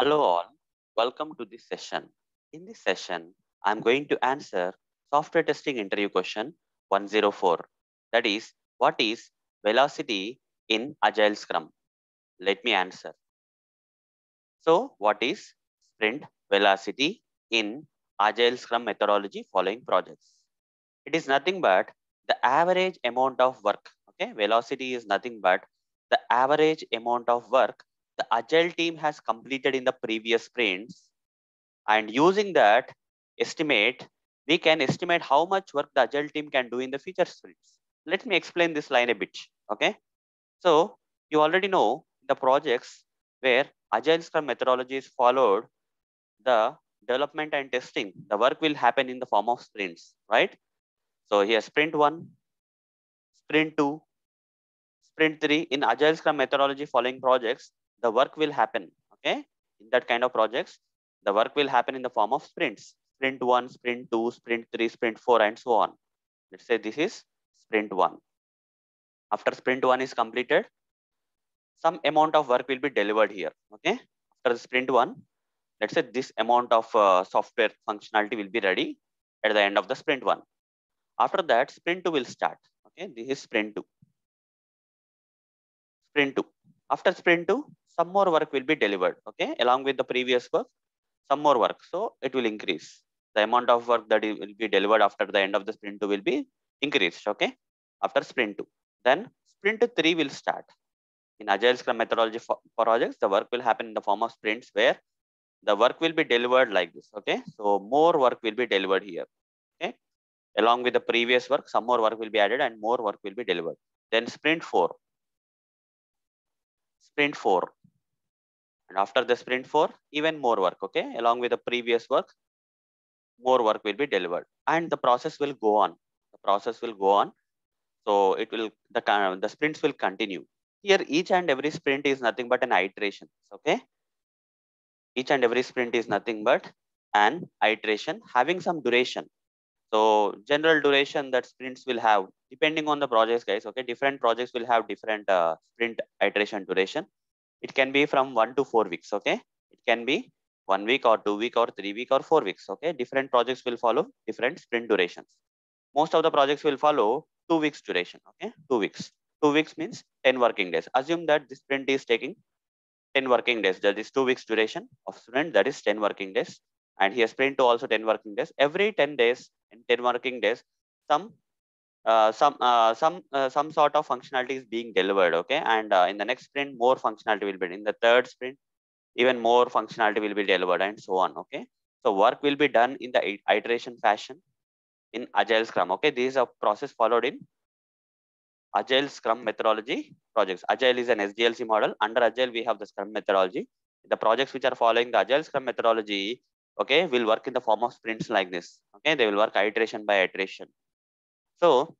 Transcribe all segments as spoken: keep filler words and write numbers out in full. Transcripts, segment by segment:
Hello all, welcome to this session. In this session, I'm going to answer software testing interview question one oh four. That is, what is velocity in Agile Scrum? Let me answer. So what is sprint velocity in Agile Scrum methodology following projects? It is nothing but the average amount of work. Okay, velocity is nothing but the average amount of work the Agile team has completed in the previous sprints, and using that estimate, we can estimate how much work the Agile team can do in the future sprints. Let me explain this line a bit, okay? So you already know the projects where Agile Scrum methodology is followed, the development and testing, the work will happen in the form of sprints, right? So here sprint one, sprint two, sprint three, in Agile Scrum methodology following projects, the work will happen, okay? In that kind of projects, the work will happen in the form of sprints. Sprint one, sprint two, sprint three, sprint four, and so on. Let's say this is sprint one. After sprint one is completed, some amount of work will be delivered here, okay? After sprint one, let's say this amount of uh, software functionality will be ready at the end of the sprint one. After that, sprint two will start, okay? This is sprint two. Sprint two. After sprint two, some more work will be delivered, okay? Along with the previous work, some more work. So it will increase. The amount of work that it will be delivered after the end of the sprint two will be increased, okay? After sprint two. Then sprint three will start. In Agile Scrum methodology for projects, the work will happen in the form of sprints where the work will be delivered like this, okay? So more work will be delivered here, okay? Along with the previous work, some more work will be added and more work will be delivered. Then sprint four. Sprint four, and after the sprint four, even more work, okay? Along with the previous work, more work will be delivered, and the process will go on. The process will go on. So it will, the, the sprints will continue. Here, each and every sprint is nothing but an iteration, okay? Each and every sprint is nothing but an iteration having some duration. So general duration that sprints will have, depending on the projects, guys, okay, different projects will have different uh, sprint iteration duration. It can be from one to four weeks, okay? It can be one week or two week or three week or four weeks, okay? Different projects will follow different sprint durations. Most of the projects will follow two weeks duration, okay? Two weeks. Two weeks means ten working days. Assume that this sprint is taking ten working days. That is two weeks duration of sprint, that is ten working days. And here sprint to also ten working days. Every ten days and ten working days, some uh, some uh, some uh, some sort of functionality is being delivered, okay? And uh, in the next sprint, more functionality will be in the third sprint, even more functionality will be delivered, and so on, okay? So work will be done in the iteration fashion in Agile Scrum, okay? This is a process followed in Agile Scrum methodology projects. Agile is an S D L C model. Under Agile, we have the Scrum methodology. The projects which are following the Agile Scrum methodology, okay, will work in the form of sprints like this, okay? They will work iteration by iteration. So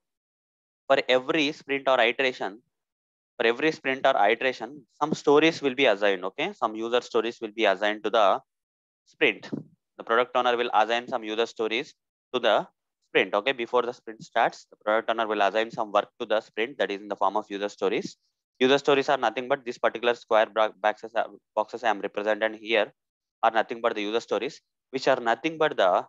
for every sprint or iteration, for every sprint or iteration, some stories will be assigned, okay? Some user stories will be assigned to the sprint. The product owner will assign some user stories to the sprint, okay? Before the sprint starts, the product owner will assign some work to the sprint, that is in the form of user stories. User stories are nothing but this particular square boxes, boxes I am represented here. Are nothing but the user stories, which are nothing but the,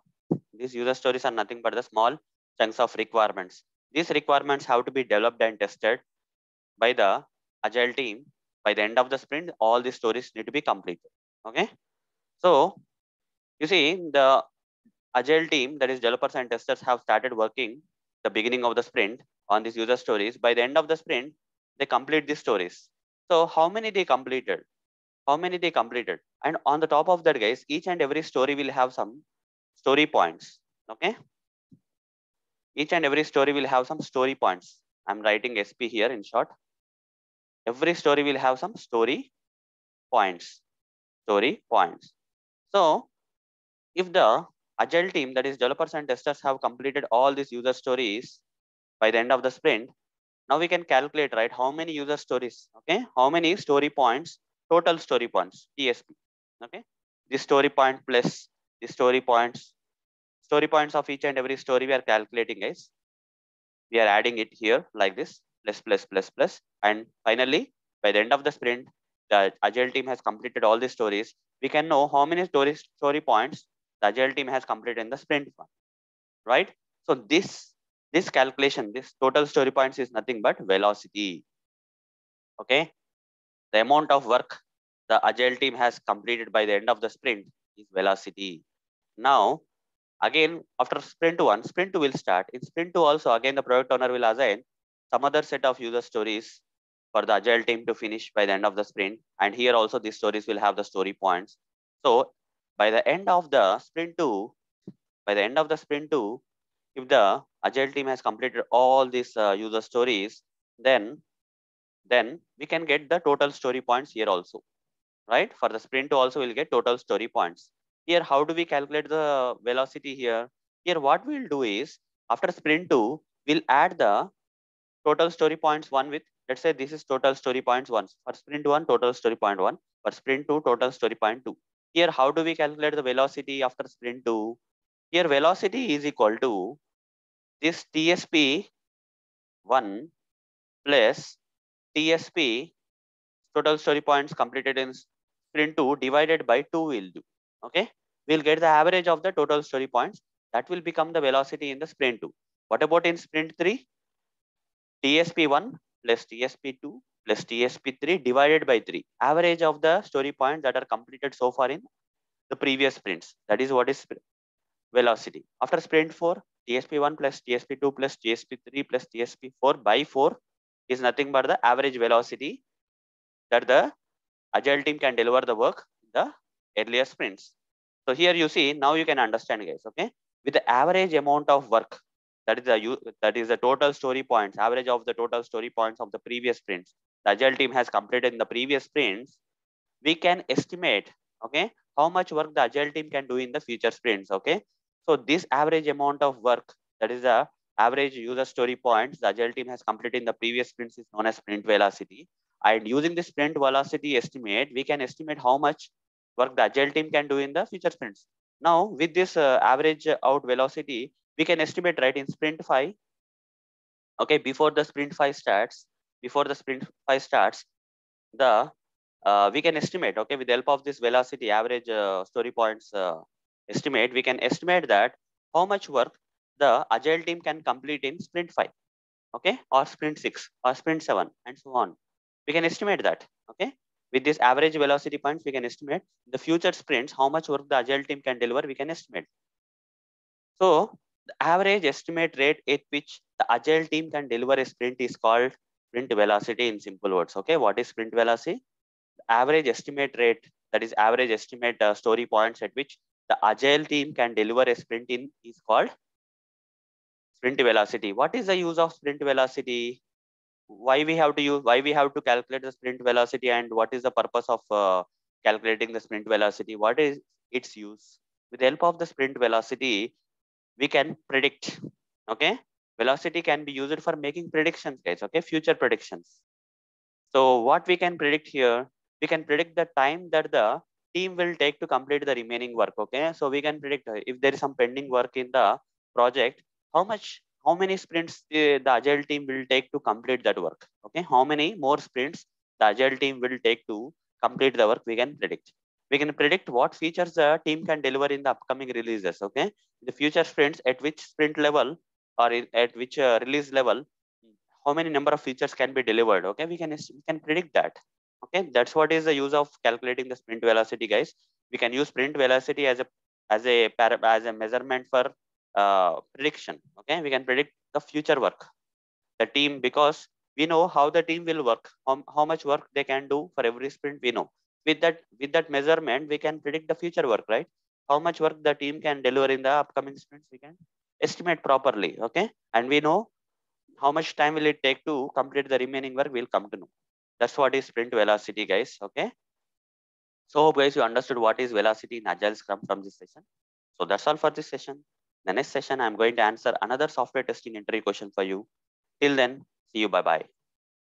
these user stories are nothing but the small chunks of requirements. These requirements have to be developed and tested by the Agile team. By the end of the sprint, all these stories need to be completed, okay? So you see, the Agile team, that is developers and testers, have started working the beginning of the sprint on these user stories. By the end of the sprint, they complete these stories. So how many they completed? How many they completed? And on the top of that, guys, each and every story will have some story points, okay? Each and every story will have some story points. I'm writing S P here in short. Every story will have some story points, story points. So if the Agile team, that is developers and testers, have completed all these user stories by the end of the sprint, now we can calculate, right, how many user stories, okay? How many story points? Total story points, T S P, okay? This story point plus the story points, story points of each and every story we are calculating, guys. We are adding it here like this, plus, plus, plus, plus. And finally, by the end of the sprint, the Agile team has completed all the stories, we can know how many story, story points the Agile team has completed in the sprint one, right? So this, this calculation, this total story points is nothing but velocity, okay? The amount of work the Agile team has completed by the end of the sprint is velocity. Now, again, after sprint one, sprint two will start. In sprint two also, again, the product owner will assign some other set of user stories for the Agile team to finish by the end of the sprint. And here also these stories will have the story points. So by the end of the sprint two, by the end of the sprint two, if the Agile team has completed all these uh, user stories, then, then we can get the total story points here also, right? For the sprint two also, we'll get total story points. Here, how do we calculate the velocity here? Here, what we'll do is, after sprint two, we'll add the total story points one with, let's say this is total story points one. For sprint one, total story point one. For sprint two, total story point two. Here, how do we calculate the velocity after sprint two? Here, velocity is equal to this T S P one plus T S P, total story points completed in sprint two, divided by two we'll do. Okay, we'll get the average of the total story points. That will become the velocity in the sprint two. What about in sprint three? T S P one plus T S P two plus T S P three divided by three. Average of the story points that are completed so far in the previous sprints. That is what is velocity. After sprint four, T S P one plus T S P two plus T S P three plus T S P four by four is nothing but the average velocity that the Agile team can deliver the work in the earlier sprints. So here you see, now you can understand, guys, okay? With the average amount of work, that is the, that is the total story points, average of the total story points of the previous sprints, the Agile team has completed in the previous sprints, we can estimate, okay, how much work the Agile team can do in the future sprints, okay? So this average amount of work, that is the average user story points the Agile team has completed in the previous sprints is known as sprint velocity. And using the sprint velocity estimate, we can estimate how much work the Agile team can do in the future sprints. Now, with this uh, average out velocity, we can estimate, right, in sprint five, okay, before the sprint five starts, before the sprint five starts, the uh, we can estimate, okay, with the help of this velocity average uh, story points uh, estimate, we can estimate that how much work the Agile team can complete in sprint five, okay, or sprint six, or sprint seven, and so on. We can estimate that, okay. With this average velocity points, we can estimate the future sprints, how much work the Agile team can deliver, we can estimate. So the average estimate rate at which the Agile team can deliver a sprint is called sprint velocity in simple words. Okay, what is sprint velocity? The average estimate rate, that is average estimate uh, story points at which the Agile team can deliver a sprint in is called sprint velocity. What is the use of sprint velocity? Why we have to use, why we have to calculate the sprint velocity, and what is the purpose of uh, calculating the sprint velocity? What is its use? With the help of the sprint velocity, we can predict, okay? Velocity can be used for making predictions, guys, okay? Future predictions. So what we can predict here, we can predict the time that the team will take to complete the remaining work, okay? So we can predict if there is some pending work in the project, how much How many sprints the, the Agile team will take to complete that work? Okay, how many more sprints the Agile team will take to complete the work? We can predict. We can predict what features the team can deliver in the upcoming releases. Okay, the future sprints at which sprint level or in, at which uh, release level, how many number of features can be delivered? Okay, we can we can predict that. Okay, that's what is the use of calculating the sprint velocity, guys. We can use sprint velocity as a as a as a measurement for Uh, prediction, okay? We can predict the future work, the team, because we know how the team will work, how, how much work they can do for every sprint we know. With that, with that measurement, we can predict the future work, right? How much work the team can deliver in the upcoming sprints, we can estimate properly, okay? And we know how much time will it take to complete the remaining work, we'll come to know. That's what is sprint velocity, guys, okay? So hope guys you understood what is velocity in Agile Scrum from this session. So that's all for this session. The next session, I'm going to answer another software testing interview question for you. Till then, see you. Bye-bye.